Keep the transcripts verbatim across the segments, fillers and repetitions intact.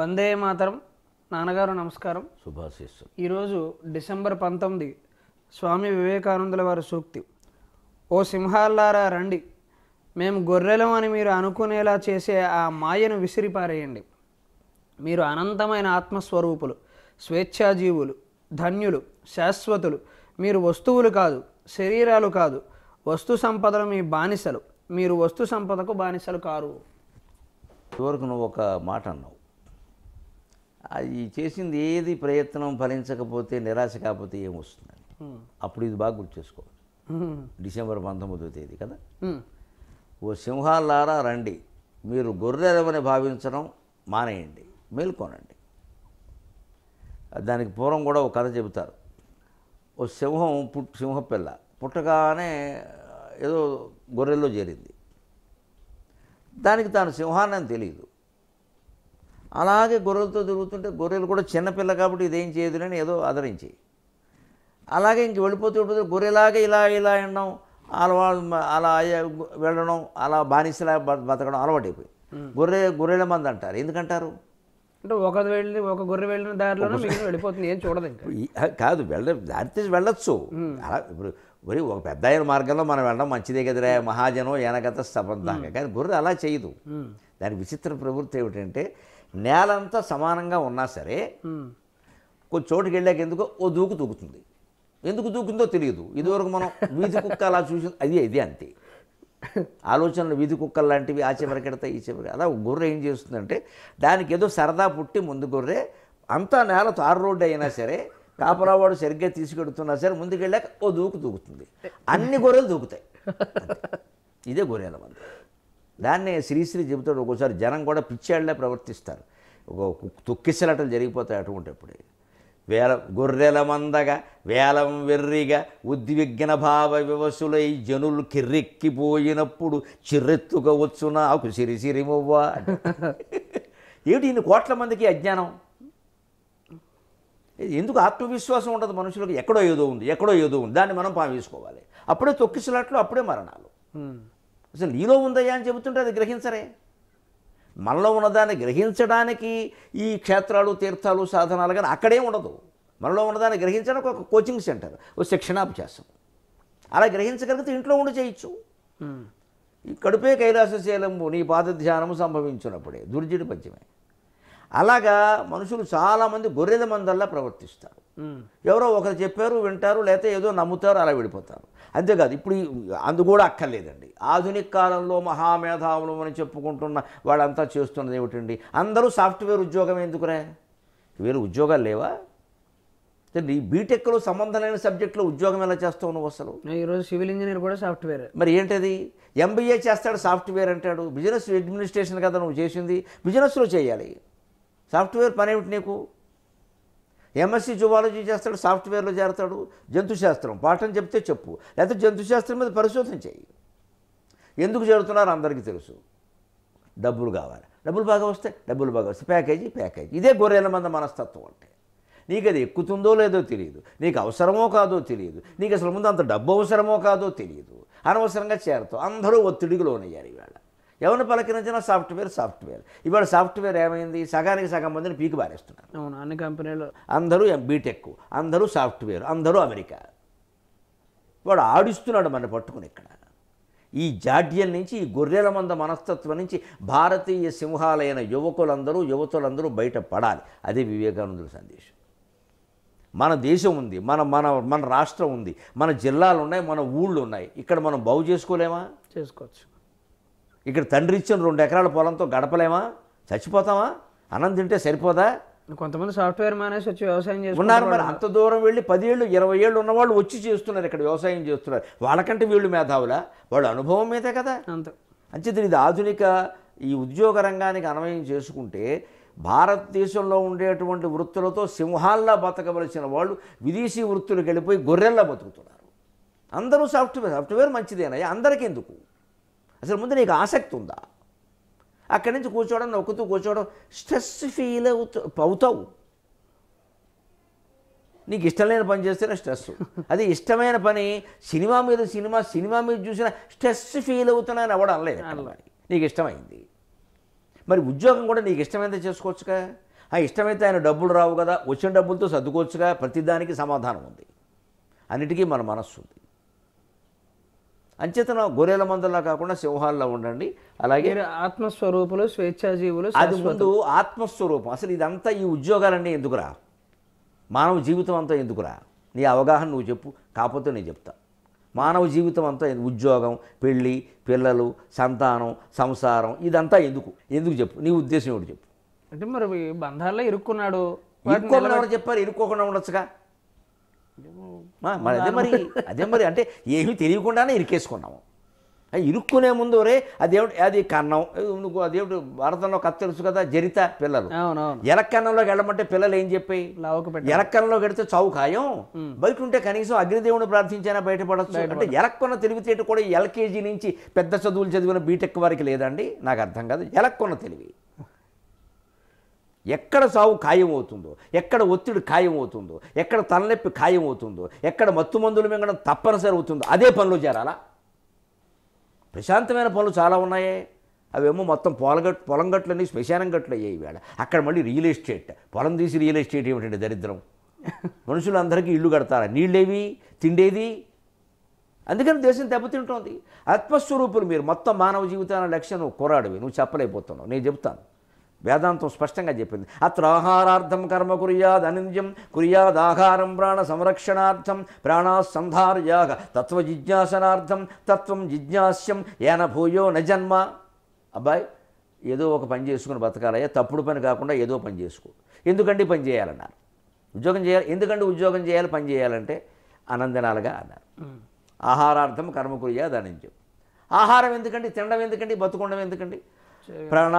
వందే మాతరం నాన్నగారు నమస్కారం శుభాశీస్సు। ఈరోజు డిసెంబర్ పంతొమ్మిది స్వామి వివేకానందుల వారి సూక్తి, ఓ సింహాలారా రండి, మేము గొర్రెలమని మీరు అనుకునేలా చేసే ఆ మాయను విసిరిపారేయండి। మీరు అనంతమైన ఆత్మస్వరూపులు, స్వేచ్ఛాజీవులు, ధన్యులు, శాశ్వతులు। మీరు వస్తువులు కాదు, శరీరాలు కాదు, వస్తు సంపదలు మీ బానిసలు। మీరు వస్తు సంపదకు బానిసలు కారు। ఇదివరకు నువ్వు ఒక మాట అన్నావు, అది చేసింది ఏది ప్రయత్నం ఫలించకపోతే నిరాశ కాకపోతే ఏమొస్తుందని, అప్పుడు ఇది బాగా గుర్తు చేసుకోవాలి। డిసెంబర్ పంతొమ్మిదవ తేదీ కదా, ఓ సింహాలారా రండి, మీరు గొర్రెలమని భావించడం మానేయండి, మేల్కొనండి। దానికి పూర్వం కూడా ఒక కథ చెబుతారు, ఓ సింహం పుట్ సింహపిల్ల పుట్టగానే ఏదో గొర్రెల్లో చేరింది, దానికి తాను సింహాన్ని అని తెలియదు। అలాగే గొర్రెలతో తిరుగుతుంటే గొర్రెలు కూడా చిన్నపిల్ల కాబట్టి ఇదేం చేయదులని ఏదో ఆదరించి అలాగే ఇంక వెళ్ళిపోతూ వెళ్ళిపోతే గొర్రెలాగే ఇలా ఇలా ఎండడం అలవాటు, అలా వెళ్ళడం, అలా బానిసలా బతకడం అలవాటైపోయింది। గొర్రె గొర్రెల మంది అంటారు, ఎందుకంటారు అంటే ఒకటి వెళ్ళి ఒక గొర్రె వెళ్ళిన దారిలో వెళ్ళిపోతుంది, ఏం చూడదు కాదు, వెళ్ళ దారితీ వెళ్ళచ్చు। ఇప్పుడు మరి ఒక పెద్ద ఆయన మార్గంలో మనం వెళ్ళడం మంచిదే కదరా, మహాజనం ఏనగత సబంధాంగ, కానీ గొర్రె అలా చేయదు। దాని విచిత్ర ప్రవృత్తి ఏమిటంటే నేలంతా సమానంగా ఉన్నా సరే కొంచెం చోటుకి వెళ్ళాక ఎందుకో ఓ దూకు దూకుతుంది, ఎందుకు దూకుందో తెలియదు। ఇదివరకు మనం వీధి కుక్క అలా చూసి అది ఇది అంతే ఆలోచనలు, వీధి కుక్కలు లాంటివి, ఆ చివరికెడతాయి ఈ చివరికి। అలా గొర్రె ఏం చేస్తుందంటే దానికి ఏదో సరదా పుట్టి ముందు గొర్రె అంతా నేల తారు రోడ్డు అయినా సరే కాపరావాడు సరిగ్గా తీసుకెడుతున్నా సరే ముందుకెళ్ళాక ఓ దూకు దూకుతుంది, అన్ని గొర్రెలు దూకుతాయి, ఇదే గొర్రెల మంది। దాన్నే శ్రీశ్రీ చెబుతాడు, ఒక్కోసారి జనం కూడా పిచ్చాళ్లే ప్రవర్తిస్తారు, ఒక తొక్కిసలాటలు జరిగిపోతాయి। అటువంటిప్పుడే వేల గొర్రెల మందగా వేలం వెర్రిగా ఉద్విగ్న భావ వివసులై జనులు కిర్రెక్కిపోయినప్పుడు చిర్రెత్తుకవచ్చున ఆకు సిరి సిరిమవ్వ ఏమిటి, ఇన్ని కోట్ల మందికి అజ్ఞానం, ఎందుకు ఆత్మవిశ్వాసం ఉండదు మనుషులకు? ఎక్కడో ఏదో ఉంది, ఎక్కడో ఏదో ఉంది, దాన్ని మనం పావేసుకోవాలి, అప్పుడే తొక్కిసలాట్లు, అప్పుడే మరణాలు। అసలు నీలో ఉందయ్యా అని చెబుతుంటే అది గ్రహించరే, మనలో ఉన్నదాన్ని గ్రహించడానికి ఈ క్షేత్రాలు, తీర్థాలు, సాధనాలు, కానీ అక్కడే ఉండదు। మనలో ఉన్నదాన్ని గ్రహించడానికి ఒక కోచింగ్ సెంటర్, ఒక శిక్షణాభ్యాసం, అలా గ్రహించగలిగితే ఇంట్లో ఉండి చేయొచ్చు। ఈ కడుపే కైలాసశీలము నీ పాద ధ్యానము సంభవించినప్పుడే, దుర్జడి పద్యమే। అలాగా మనుషులు చాలామంది గొర్రెల మందల్లా ప్రవర్తిస్తారు, ఎవరో ఒకరు చెప్పారు వింటారు, లేకపోతే ఏదో నమ్ముతారు, అలా వెళ్ళిపోతారు, అంతేకాదు। ఇప్పుడు అందు కూడా అక్కర్లేదండి, ఆధునిక కాలంలో మహామేధావులు అని చెప్పుకుంటున్న వాళ్ళంతా చేస్తున్నది ఏమిటండి, అందరూ సాఫ్ట్వేర్ ఉద్యోగం ఎందుకురా, వేరే ఉద్యోగాలు లేవా? ఈ బీటెక్లో సంబంధం లేని సబ్జెక్టులో ఉద్యోగం ఎలా చేస్తావు నువ్వు? అసలు ఈరోజు సివిల్ ఇంజనీర్ కూడా సాఫ్ట్వేర్, మరి ఏంటది? ఎంబీఏ చేస్తాడు సాఫ్ట్వేర్ అంటాడు, బిజినెస్ అడ్మినిస్ట్రేషన్ కదా నువ్వు చేసింది, బిజినెస్లో చేయాలి, సాఫ్ట్వేర్ పని ఏమిటి నీకు? ఎంఎస్సి జువాలజీ చేస్తాడు సాఫ్ట్వేర్లో చేరతాడు, జంతుశాస్త్రం పాఠం చెప్తే చెప్పు, లేకపోతే జంతుశాస్త్రం మీద పరిశోధన చేయి। ఎందుకు చేరుతున్నారు అందరికీ తెలుసు, డబ్బులు కావాలి, డబ్బులు బాగా వస్తే, డబ్బులు బాగా వస్తే ప్యాకేజీ ప్యాకేజీ, ఇదే గొర్రెల మంద మనస్తత్వం అంటే। నీకు అది ఎక్కుతుందో లేదో తెలియదు, నీకు అవసరమో కాదో తెలియదు, నీకు అసలు ముందు అంత డబ్బు అవసరమో కాదో తెలియదు, అనవసరంగా చేరతావు। అందరూ ఒత్తిడికి లోనయ్యారు ఇవాళ, ఎవరిని పలకరించినా సాఫ్ట్వేర్ సాఫ్ట్వేర్। ఇవాళ సాఫ్ట్వేర్ ఏమైంది, సగానికి సగం మందిని పీకి పారేస్తున్నారు। అవును, అన్ని కంపెనీలు అందరూ బీటెక్, అందరూ సాఫ్ట్వేర్, అందరూ అమెరికా, వాడు ఆడిస్తున్నాడు మన పట్టుకుని ఇక్కడ। ఈ జాడ్యం నుంచి, ఈ గొర్రెల మంద మనస్తత్వం నుంచి భారతీయ సింహాలైన యువకులందరూ, యువతులందరూ బయటపడాలి, అదే వివేకానందుల సందేశం। మన దేశం ఉంది, మన మన మన రాష్ట్రం ఉంది, మన జిల్లాలు ఉన్నాయి, మన ఊళ్ళు ఉన్నాయి, ఇక్కడ మనం బాగు చేసుకోలేమా? చేసుకోవచ్చు। ఇక్కడ తండ్రి ఇచ్చిన రెండు ఎకరాల పొలంతో గడపలేమా? చచ్చిపోతామా? అన్నం తింటే సరిపోదా? కొంతమంది సాఫ్ట్వేర్ మానేసి వచ్చి వ్యవసాయం చేస్తున్నారు మరి, అంత దూరం వెళ్ళి పదేళ్ళు ఇరవై ఏళ్ళు ఉన్నవాళ్ళు వచ్చి చేస్తున్నారు, ఇక్కడ వ్యవసాయం చేస్తున్నారు। వాళ్ళకంటే వీళ్ళు మేధావులా? వాళ్ళ అనుభవం మీదే కదా అంత అంచేది। ఇది ఆధునిక ఈ ఉద్యోగ రంగానికి అన్వయం చేసుకుంటే భారతదేశంలో ఉండేటువంటి వృత్తులతో సింహాల్లా బతకవలసిన వాళ్ళు విదేశీ వృత్తులకు వెళ్ళిపోయి గొర్రెల్లా బతుకుతున్నారు అందరూ। సాఫ్ట్వేర్ సాఫ్ట్వేర్ మంచిదేనా అందరికీ? ఎందుకు అసలు ముందు నీకు ఆసక్తి ఉందా? అక్కడి నుంచి కూర్చోవడం, నొక్కుతూ కూర్చోవడం, స్ట్రెస్ ఫీల్ అవుతూ అవుతావు। నీకు ఇష్టం లేని పని చేస్తేనే స్ట్రెస్, అది ఇష్టమైన పని సినిమా మీద సినిమా సినిమా మీద చూసినా స్ట్రెస్ ఫీల్ అవుతున్నాయని అవ్వడం లేదు, నీకు ఇష్టమైంది। మరి ఉద్యోగం కూడా నీకు ఇష్టమైందే చేసుకోవచ్చుగా, ఇష్టమైతే ఆయన డబ్బులు రావు కదా, వచ్చిన డబ్బులతో సర్దుకోవచ్చుగా, ప్రతిదానికి సమాధానం ఉంది, అన్నిటికీ మన మనస్సు ఉంది. అంచేతన గొర్రెల మందలా కాకుండా సింహాల్లో ఉండండి. అలాగే ఆత్మస్వరూపులు స్వేచ్ఛాజీవులు. అది ముందు ఆత్మస్వరూపం. అసలు ఇదంతా ఈ ఉద్యోగాలన్నీ ఎందుకురా, మానవ జీవితం అంతా ఎందుకురా, నీ అవగాహన నువ్వు చెప్పు, కాకపోతే నేను చెప్తా. మానవ జీవితం అంతా ఉద్యోగం, పెళ్ళి, పిల్లలు, సంతానం, సంసారం, ఇదంతా ఎందుకు ఎందుకు చెప్పు, నీ ఉద్దేశం ఏమిటి చెప్పు. అంటే మరి బంధాల్లో ఇరుక్కున్నాడు, ఇరుక్కోకుండా ఎవరు చెప్పారు, ఇరుక్కోకుండా ఉండొచ్చుగా. మరి అదే మరి అదే మరి అంటే ఏమీ తెలియకుండానే ఇరికేసుకున్నాము. ఇరుక్కునే ముందు రే అదేమిటి అది కన్నం, నువ్వు అదేమిటి భారతంలో కథ తెలుసు కదా, జరిత పిల్లలు ఎలక్కన్నంలోకి వెళ్ళమంటే పిల్లలు ఏం చెప్పాయి, ఎలక్కన్నంలోకి వెడితే చావు ఖాయం, బయట ఉంటే కనీసం అగ్నిదేవుని ప్రార్థించైనా బయటపడచ్చు అంటే ఎలక్కున్న తెలివితేట కూడా ఎల్కేజీ నుంచి పెద్ద చదువులు చదివిన బీటెక్ వారికి లేదండి. నాకు అర్థం కాదు ఎలక్కున్న తెలివి. ఎక్కడ సావు ఖాయం అవుతుందో, ఎక్కడ ఒత్తిడి ఖాయం అవుతుందో, ఎక్కడ తలనొప్పి ఖాయం అవుతుందో, ఎక్కడ మత్తు మందులు మింగడం తప్పనిసరి అవుతుందో అదే పనులు చేరాలా. ప్రశాంతమైన పనులు చాలా ఉన్నాయే, అవేమో మొత్తం పొలగట్ పొలం గట్లని శ్మశానం గట్లు అయ్యాయి ఈవేళ. అక్కడ మళ్ళీ రియల్ ఎస్టేట్, పొలం తీసి రియల్ ఎస్టేట్ ఏమిటండి దరిద్రం. మనుషులందరికీ ఇళ్ళు కడతారా, నీళ్ళేవి, తిండేది, అందుకని దేశం దెబ్బతింటోంది. ఆత్మస్వరూపులు మీరు, మొత్తం మానవ జీవితాన్ని లక్ష్యం నువ్వు కోరాడివి, నువ్వు చెప్పలేకపోతున్నావు, నేను చెప్తాను. వేదాంతం స్పష్టంగా చెప్పింది. అత్ర ఆహారార్థం కర్మ కుర్యాద్ అనింద్యం కుర్యాదాహారం ప్రాణ సంరక్షణార్థం ప్రాణాసంధార్యాగ తత్వ జిజ్ఞాసనార్థం తత్వం జిజ్ఞాస్యం ఏన భూయో న జన్మ. అబ్బాయి ఏదో ఒక పని చేసుకుని బతకాలయ్యా, తప్పుడు పని కాకుండా ఏదో పని చేసుకో. ఎందుకండి పని చేయాలన్నారు, ఉద్యోగం చేయాలి, ఎందుకంటే ఉద్యోగం చేయాలి, పని చేయాలంటే ఆనందనాలుగా అన్నారు. ఆహారార్థం కర్మ కుర్యాద్ అనింద్యం, ఆహారం ఎందుకండి, తినడం ఎందుకండి, బతుకుండడం ఎందుకండి, ప్రాణ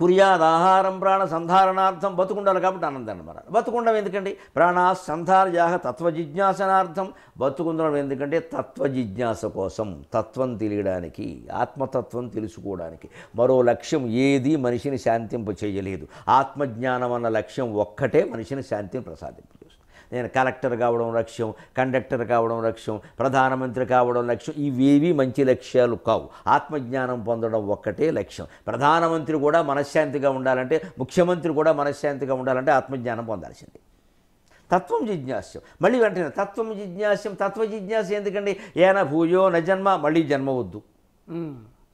కుర్యాద్ ఆహారం ప్రాణ సంధారణార్థం, బతుకుండాలి కాబట్టి ఆనందాన్ని మర బతుకుండడం ఎందుకండి, ప్రాణ సంధార్యాహ తత్వ జిజ్ఞాసనార్థం, బతుకుండడం ఎందుకంటే తత్వ జిజ్ఞాస కోసం, తత్వం తెలియడానికి, ఆత్మతత్వం తెలుసుకోవడానికి. మరో లక్ష్యం ఏది మనిషిని శాంతింప చేయలేదు. ఆత్మజ్ఞానం అన్న లక్ష్యం ఒక్కటే మనిషిని శాంతిని ప్రసాదింపజేస్తుంది. నేను కలెక్టర్ కావడం లక్ష్యం, కండక్టర్ కావడం లక్ష్యం, ప్రధానమంత్రి కావడం లక్ష్యం, ఇవేవి మంచి లక్ష్యాలు కావు. ఆత్మజ్ఞానం పొందడం ఒక్కటే లక్ష్యం. ప్రధానమంత్రి కూడా మనశ్శాంతిగా ఉండాలంటే, ముఖ్యమంత్రి కూడా మనశ్శాంతిగా ఉండాలంటే ఆత్మజ్ఞానం పొందాల్సిందే. తత్వం జిజ్ఞాస్యం, మళ్ళీ వెంటనే తత్వం జిజ్ఞాస్యం, తత్వ జిజ్ఞాస్యం ఎందుకండి, ఏన భూయో న జన్మ, మళ్ళీ జన్మ వద్దు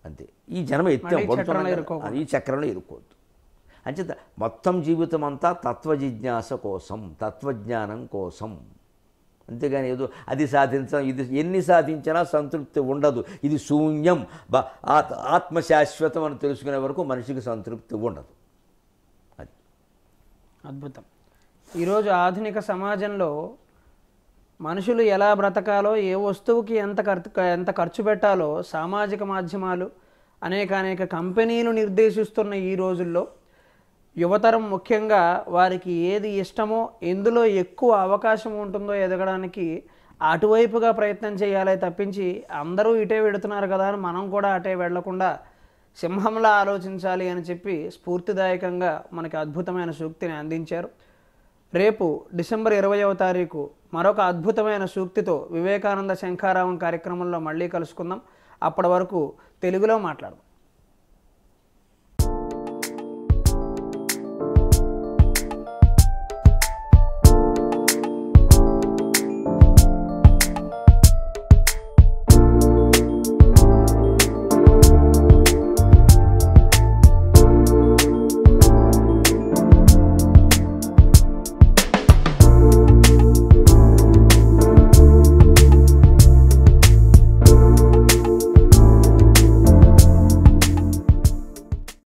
అంతే. ఈ జన్మ ఎత్తే ఈ చక్రంలో ఇరుక్కోవద్దు. అంచేత మొత్తం జీవితం అంతా తత్వ జిజ్ఞాస కోసం, తత్వజ్ఞానం కోసం, అంతేగాని ఏదో అది సాధించడం ఇది, ఎన్ని సాధించినా సంతృప్తి ఉండదు. ఇది శూన్యం, ఆత్మశాశ్వతం అని తెలుసుకునే వరకు మనిషికి సంతృప్తి ఉండదు. అది అద్భుతం. ఈరోజు ఆధునిక సమాజంలో మనుషులు ఎలా బ్రతకాలో, ఏ వస్తువుకి ఎంత ఖర్చు ఎంత ఖర్చు పెట్టాలో సామాజిక మాధ్యమాలు అనేక అనేక కంపెనీలు నిర్దేశిస్తున్న ఈ రోజుల్లో యువతరం ముఖ్యంగా వారికి ఏది ఇష్టమో, ఎందులో ఎక్కువ అవకాశం ఉంటుందో ఎదగడానికి అటువైపుగా ప్రయత్నం చేయాలి తప్పించి, అందరూ ఇటే వెడుతున్నారు కదా అని మనం కూడా అటే వెళ్లకుండా సింహంలా ఆలోచించాలి అని చెప్పి స్ఫూర్తిదాయకంగా మనకి అద్భుతమైన సూక్తిని అందించారు. రేపు డిసెంబర్ ఇరవయవ తారీఖు మరొక అద్భుతమైన సూక్తితో వివేకానంద శంఖారావం కార్యక్రమంలో మళ్ళీ కలుసుకుందాం. అప్పటి వరకు తెలుగులో మాట్లాడదాం.